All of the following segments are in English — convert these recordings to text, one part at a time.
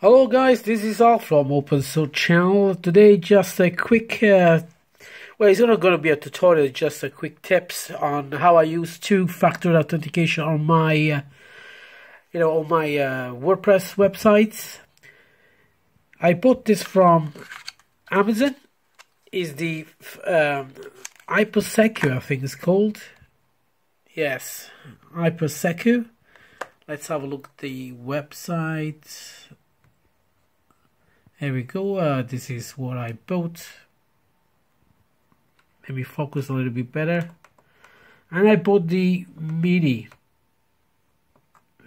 Hello guys, this is Alf from Open Source Channel. Today just a quick, well it's not going to be a tutorial, just a quick tips on how I use two-factor authentication on my, on my WordPress websites. I bought this from Amazon. Is the Hypersecu, I think it's called. Yes, Hypersecu. Let's have a look at the website. Here we go, this is what I built. Let me focus a little bit better. And I bought the mini.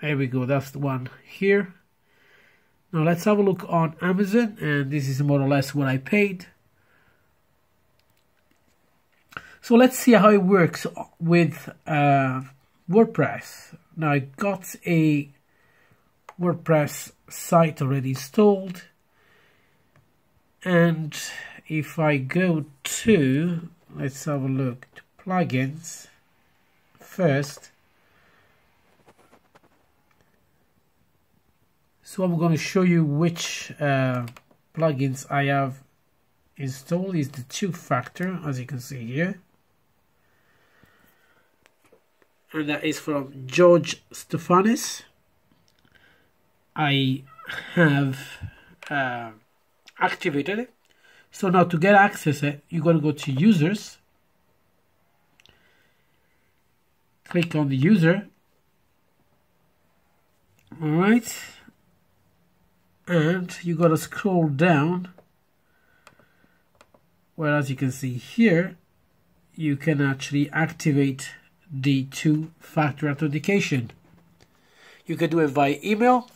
There we go, that's the one here. Now let's have a look on Amazon, and this is more or less what I paid. So let's see how it works with WordPress. Now I got a WordPress site already installed. And if I go to, let's have a look, to plugins first. So I'm going to show you which plugins I have installed. Is the two-factor, as you can see here. And that is from George Stephanis. I have activated it. So now to get access it, you're going to go to users, click on the user, alright, and you got to scroll down where, as you can see here, you can actually activate the two-factor authentication. You can do it by email,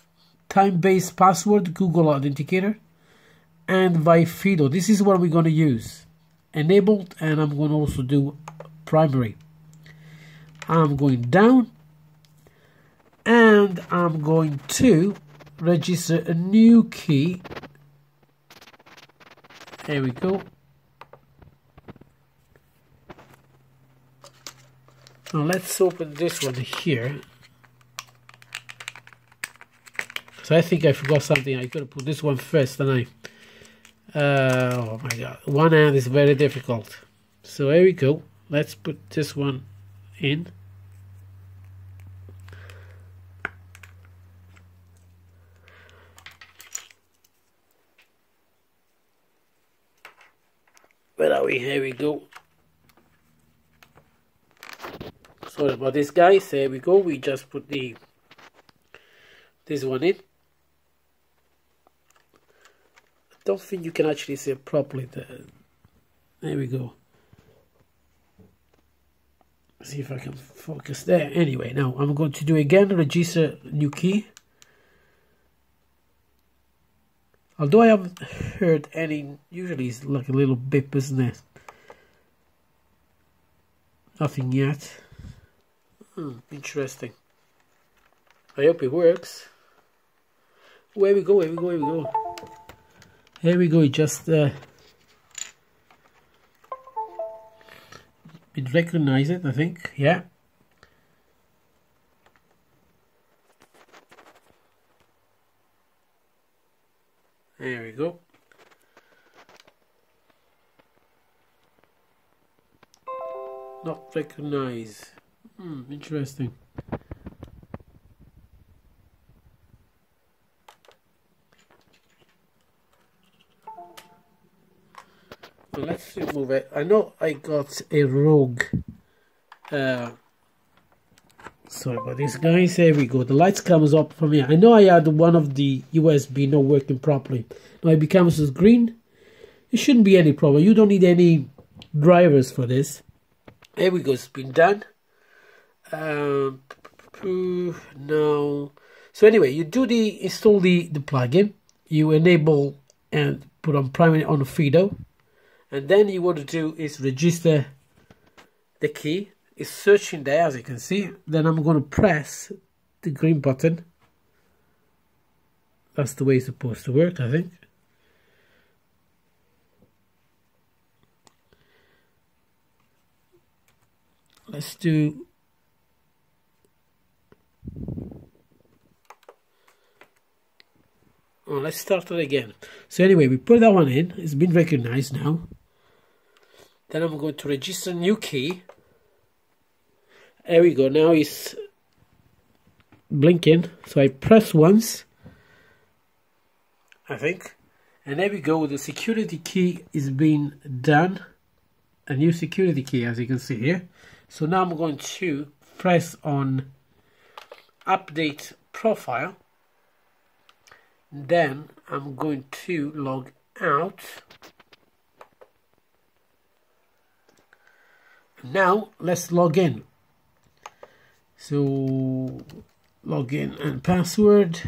time-based password, Google Authenticator, and by FIDO. This is what we're going to use. Enabled, and I'm going to also do primary. I'm going down, and I'm going to register a new key. There we go. Now let's open this one here. So I think I forgot something. I could have put this one first, and I oh my god, one hand is very difficult. So here we go, let's put this one in. Where are we? Here we go. Sorry about this guys, here we go, we just put this one in. Don't think you can actually see it properly. There we go. See if I can focus there. Anyway, now I'm going to do again, register new key. Although I haven't heard any, usually it's like a little bip, isn't it? Nothing yet. Interesting. I hope it works. Where we go, here we go, here we go. Here we go, it just it recognized it, I think, yeah. There we go. Not recognize. Interesting. Let's remove it. I know I got a rogue. Sorry about this guys, here we go. The lights comes up for me. I know I had one of the USB not working properly. Now it becomes green. It shouldn't be any problem. You don't need any drivers for this. Here we go, it's been done. No. So anyway, you do the install the plugin, you enable and put on primary on FIDO. And then you want to do is register the key. It's searching there, as you can see. Then I'm going to press the green button. That's the way it's supposed to work, I think. Let's do... Oh, let's start it again. So anyway, we put that one in. It's been recognized now. Then I'm going to register a new key. There we go. Now it's blinking. So I press once, I think. And there we go. The security key is being done. A new security key, as you can see here. So now I'm going to press on update profile. Then I'm going to log out. Now let's log in. So login and password.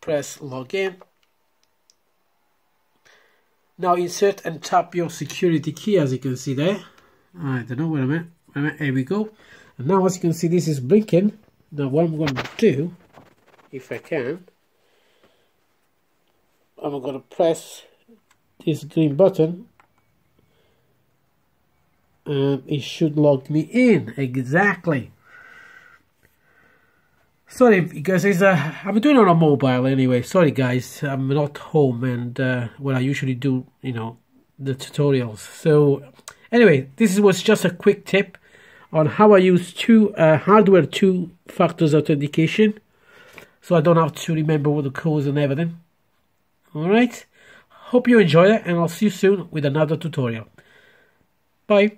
Press login. Now insert and tap your security key, as you can see there. I don't know, wait a minute, here we go. And now as you can see, this is blinking. Now what I'm going to do, if I can, I'm going to press this green button and it should log me in, exactly. Sorry because I'm doing it on a mobile anyway. Sorry guys, I'm not home and what I usually do, you know, the tutorials. So anyway, this was just a quick tip on how I use hardware two-factor authentication, so I don't have to remember all the codes and everything. Alright, hope you enjoy it and I'll see you soon with another tutorial. Bye.